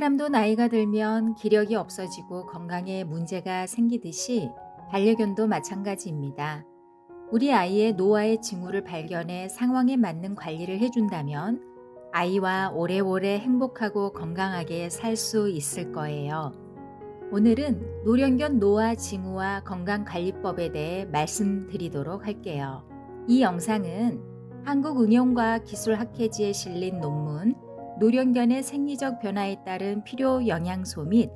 사람도 나이가 들면 기력이 없어지고 건강에 문제가 생기듯이 반려견도 마찬가지입니다. 우리 아이의 노화의 징후를 발견해 상황에 맞는 관리를 해준다면 아이와 오래오래 행복하고 건강하게 살 수 있을 거예요. 오늘은 노령견 노화 징후와 건강관리법에 대해 말씀드리도록 할게요. 이 영상은 한국응용과학기술학회지에 실린 논문 노령견의 생리적 변화에 따른 필요 영양소 및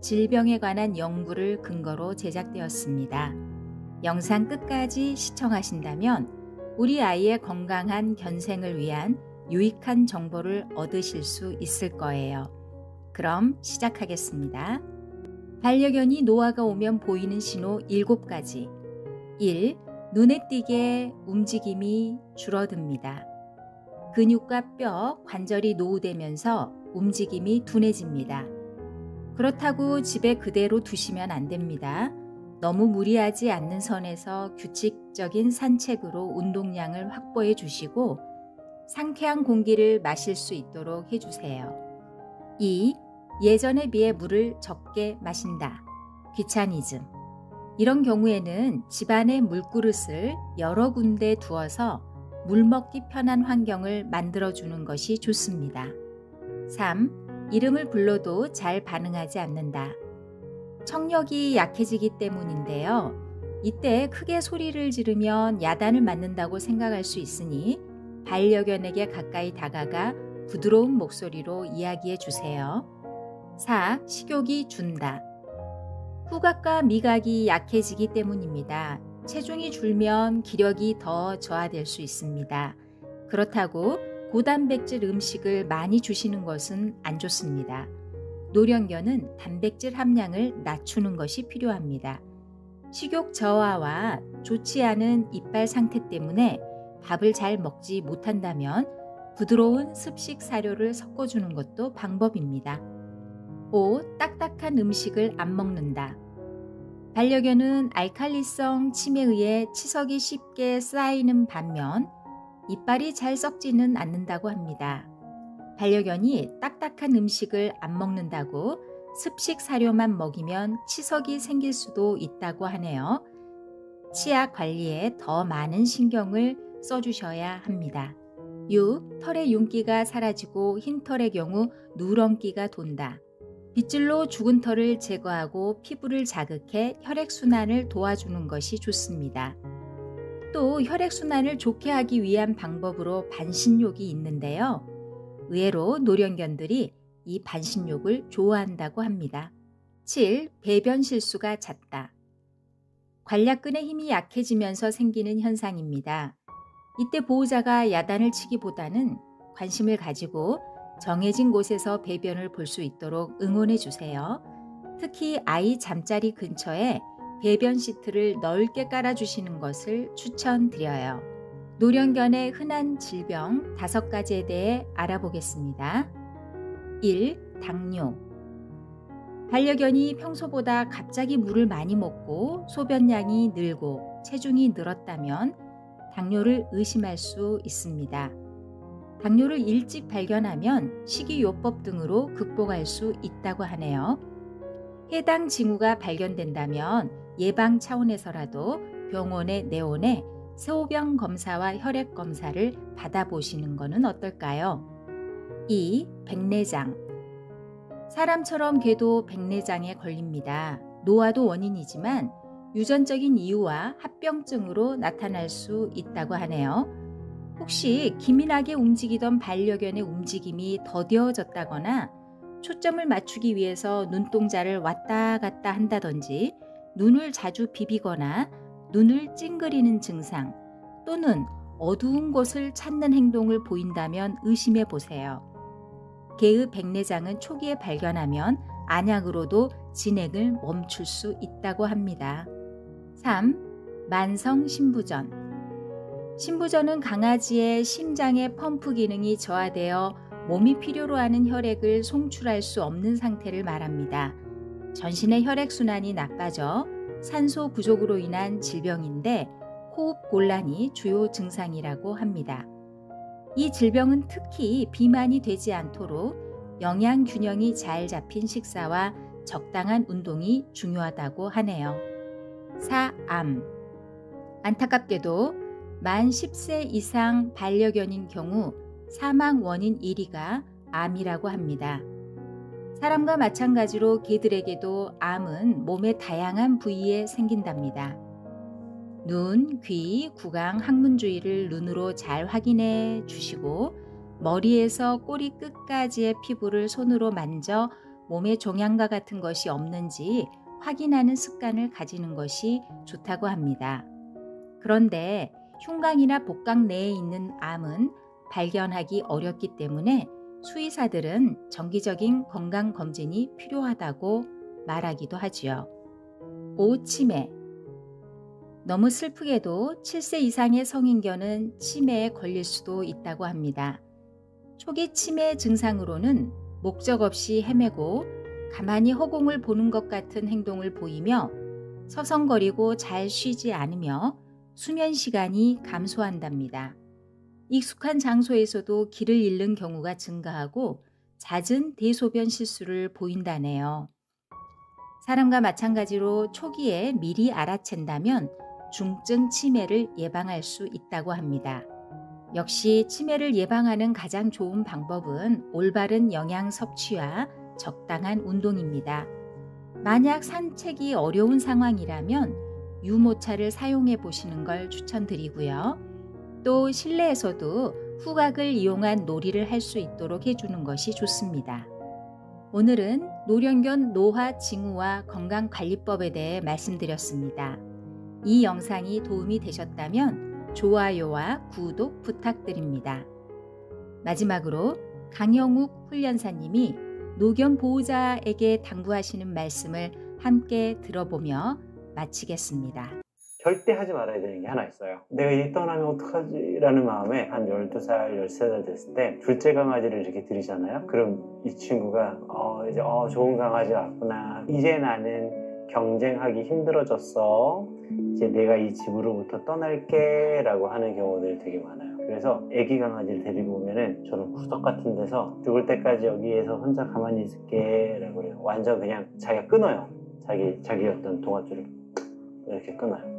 질병에 관한 연구를 근거로 제작되었습니다. 영상 끝까지 시청하신다면 우리 아이의 건강한 견생을 위한 유익한 정보를 얻으실 수 있을 거예요. 그럼 시작하겠습니다. 반려견이 노화가 오면 보이는 신호 7가지. 1. 눈에 띄게 움직임이 줄어듭니다. 근육과 뼈, 관절이 노후되면서 움직임이 둔해집니다. 그렇다고 집에 그대로 두시면 안 됩니다. 너무 무리하지 않는 선에서 규칙적인 산책으로 운동량을 확보해 주시고 상쾌한 공기를 마실 수 있도록 해주세요. 2. 예전에 비해 물을 적게 마신다. 귀차니즘. 이런 경우에는 집안의 물그릇을 여러 군데 두어서 물 먹기 편한 환경을 만들어주는 것이 좋습니다. 3. 이름을 불러도 잘 반응하지 않는다. 청력이 약해지기 때문인데요. 이때 크게 소리를 지르면 야단을 맞는다고 생각할 수 있으니 반려견에게 가까이 다가가 부드러운 목소리로 이야기해 주세요. 4. 식욕이 준다. 후각과 미각이 약해지기 때문입니다. 체중이 줄면 기력이 더 저하될 수 있습니다. 그렇다고 고단백질 음식을 많이 주시는 것은 안 좋습니다. 노령견은 단백질 함량을 낮추는 것이 필요합니다. 식욕 저하와 좋지 않은 이빨 상태 때문에 밥을 잘 먹지 못한다면 부드러운 습식 사료를 섞어주는 것도 방법입니다. 5. 딱딱한 음식을 안 먹는다. 반려견은 알칼리성 침에 의해 치석이 쉽게 쌓이는 반면 이빨이 잘 썩지는 않는다고 합니다. 반려견이 딱딱한 음식을 안 먹는다고 습식 사료만 먹이면 치석이 생길 수도 있다고 하네요. 치아 관리에 더 많은 신경을 써주셔야 합니다. 6. 털의 윤기가 사라지고 흰 털의 경우 누런기가 돈다. 빗질로 죽은 털을 제거하고 피부를 자극해 혈액순환을 도와주는 것이 좋습니다. 또 혈액순환을 좋게 하기 위한 방법으로 반신욕이 있는데요. 의외로 노령견들이 이 반신욕을 좋아한다고 합니다. 7. 배변 실수가 잦다. 관략근의 힘이 약해지면서 생기는 현상입니다. 이때 보호자가 야단을 치기보다는 관심을 가지고 정해진 곳에서 배변을 볼 수 있도록 응원해 주세요. 특히 아이 잠자리 근처에 배변 시트를 넓게 깔아주시는 것을 추천드려요. 노령견의 흔한 질병 5가지에 대해 알아보겠습니다. 1. 당뇨. 반려견이 평소보다 갑자기 물을 많이 먹고 소변량이 늘고 체중이 늘었다면 당뇨를 의심할 수 있습니다. 당뇨를 일찍 발견하면 식이요법 등으로 극복할 수 있다고 하네요. 해당 징후가 발견된다면 예방 차원에서라도 병원에 내원해 소변 검사와 혈액 검사를 받아보시는 것은 어떨까요? 2. 백내장. 사람처럼 개도 백내장에 걸립니다. 노화도 원인이지만 유전적인 이유와 합병증으로 나타날 수 있다고 하네요. 혹시 기민하게 움직이던 반려견의 움직임이 더뎌졌다거나 초점을 맞추기 위해서 눈동자를 왔다 갔다 한다든지 눈을 자주 비비거나 눈을 찡그리는 증상 또는 어두운 곳을 찾는 행동을 보인다면 의심해 보세요. 개의 백내장은 초기에 발견하면 안약으로도 진행을 멈출 수 있다고 합니다. 3. 만성 신부전. 신부전은 강아지의 심장의 펌프 기능이 저하되어 몸이 필요로 하는 혈액을 송출할 수 없는 상태를 말합니다. 전신의 혈액순환이 나빠져 산소 부족으로 인한 질병인데 호흡 곤란이 주요 증상이라고 합니다. 이 질병은 특히 비만이 되지 않도록 영양 균형이 잘 잡힌 식사와 적당한 운동이 중요하다고 하네요. 4. 암. 안타깝게도 만 10세 이상 반려견인 경우 사망 원인 1위가 암이라고 합니다. 사람과 마찬가지로 개들에게도 암은 몸의 다양한 부위에 생긴답니다. 눈, 귀, 구강, 항문 주위를 눈으로 잘 확인해 주시고 머리에서 꼬리 끝까지의 피부를 손으로 만져 몸에 종양과 같은 것이 없는지 확인하는 습관을 가지는 것이 좋다고 합니다. 그런데 흉강이나 복강 내에 있는 암은 발견하기 어렵기 때문에 수의사들은 정기적인 건강검진이 필요하다고 말하기도 하지요. 5. 치매. 너무 슬프게도 7세 이상의 성인견은 치매에 걸릴 수도 있다고 합니다. 초기 치매 증상으로는 목적 없이 헤매고 가만히 허공을 보는 것 같은 행동을 보이며 서성거리고 잘 쉬지 않으며 수면 시간이 감소한답니다. 익숙한 장소에서도 길을 잃는 경우가 증가하고 잦은 대소변 실수를 보인다네요. 사람과 마찬가지로 초기에 미리 알아챈다면 중증 치매를 예방할 수 있다고 합니다. 역시 치매를 예방하는 가장 좋은 방법은 올바른 영양 섭취와 적당한 운동입니다. 만약 산책이 어려운 상황이라면 유모차를 사용해 보시는 걸 추천드리고요. 또 실내에서도 후각을 이용한 놀이를 할 수 있도록 해주는 것이 좋습니다. 오늘은 노령견 노화 징후와 건강관리법에 대해 말씀드렸습니다. 이 영상이 도움이 되셨다면 좋아요와 구독 부탁드립니다. 마지막으로 강형욱 훈련사님이 노견 보호자에게 당부하시는 말씀을 함께 들어보며 마치겠습니다. 절대 하지 말아야 되는 게 하나 있어요. 내가 일 떠나면 어떡하지? 라는 마음에 한 12살, 13살 됐을 때 둘째 강아지를 이렇게 들이잖아요. 그럼 이 친구가 이제 좋은 강아지 왔구나. 이제 나는 경쟁하기 힘들어졌어. 이제 내가 이 집으로부터 떠날게 라고 하는 경우들이 되게 많아요. 그래서 애기 강아지를 데리고 오면은 저는 구석 같은 데서 죽을 때까지 여기에서 혼자 가만히 있을게 라고 해요. 완전 그냥 자기가 끊어요. 자기 어떤 동아줄을 이렇게 끊어요.